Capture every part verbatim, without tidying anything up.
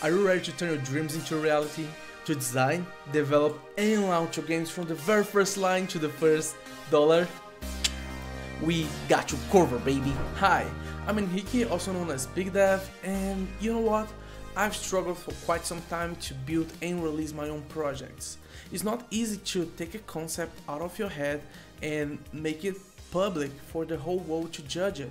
Are you ready to turn your dreams into reality? To design, develop and launch your games from the very first line to the first dollar? We got you covered, baby! Hi, I'm Henrique, also known as PigDev, and you know what? I've struggled for quite some time to build and release my own projects. It's not easy to take a concept out of your head and make it public for the whole world to judge it.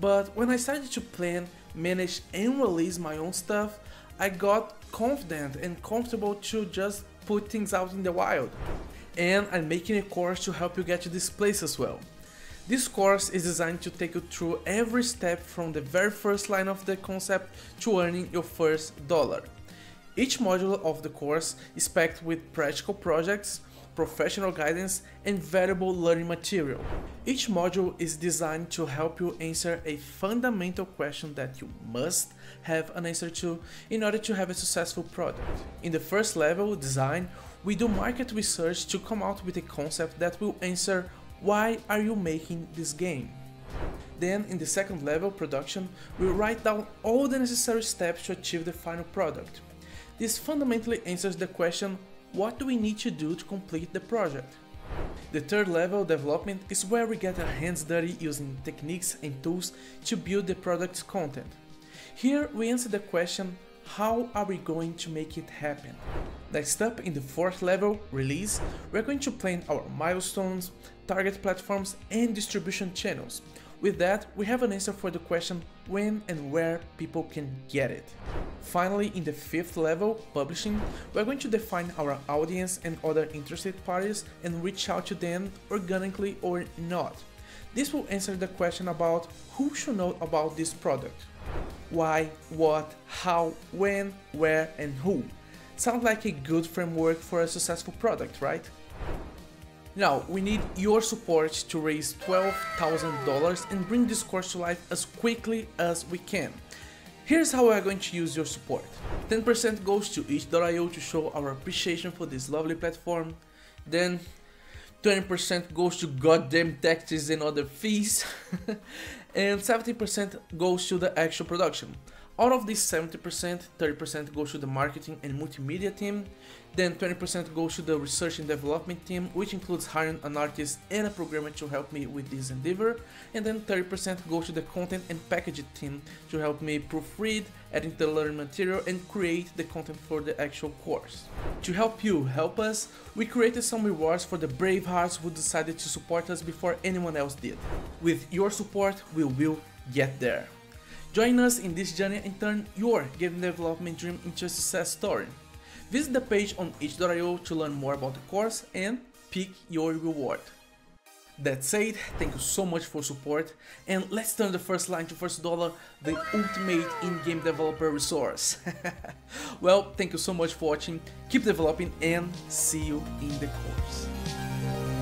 But when I started to plan, manage and release my own stuff, I got confident and comfortable to just put things out in the wild. And I'm making a course to help you get to this place as well. This course is designed to take you through every step from the very first line of the concept to earning your first dollar. Each module of the course is packed with practical projects, professional guidance and valuable learning material. Each module is designed to help you answer a fundamental question that you must have an answer to in order to have a successful product. In the first level, design, we do market research to come out with a concept that will answer why are you making this game. Then in the second level, production, we write down all the necessary steps to achieve the final product. This fundamentally answers the question, what do we need to do to complete the project? The third level, development, is where we get our hands dirty using techniques and tools to build the product's content. Here we answer the question, how are we going to make it happen? Next up, in the fourth level, release, we're going to plan our milestones, target platforms and distribution channels. With that, we have an answer for the question when and where people can get it. Finally, in the fifth level, publishing, we're going to define our audience and other interested parties and reach out to them organically or not. This will answer the question about who should know about this product. Why, what, how, when, where and who. Sounds like a good framework for a successful product, right? Now, we need your support to raise twelve thousand dollars and bring this course to life as quickly as we can. Here's how we are going to use your support. ten percent goes to itch dot i o to show our appreciation for this lovely platform. Then twenty percent goes to goddamn taxes and other fees. And seventy percent goes to the actual production. Out of this seventy percent, thirty percent goes to the marketing and multimedia team, then twenty percent goes to the research and development team, which includes hiring an artist and a programmer to help me with this endeavor, and then thirty percent goes to the content and packaging team to help me proofread, edit the learning material and create the content for the actual course. To help you help us, we created some rewards for the brave hearts who decided to support us before anyone else did. With your support, we will get there. Join us in this journey and turn your game development dream into a success story. Visit the page on itch dot i o to learn more about the course and pick your reward. That's it, thank you so much for support and let's turn the first line to first dollar, the ultimate in-game developer resource. Well, thank you so much for watching, keep developing and see you in the course.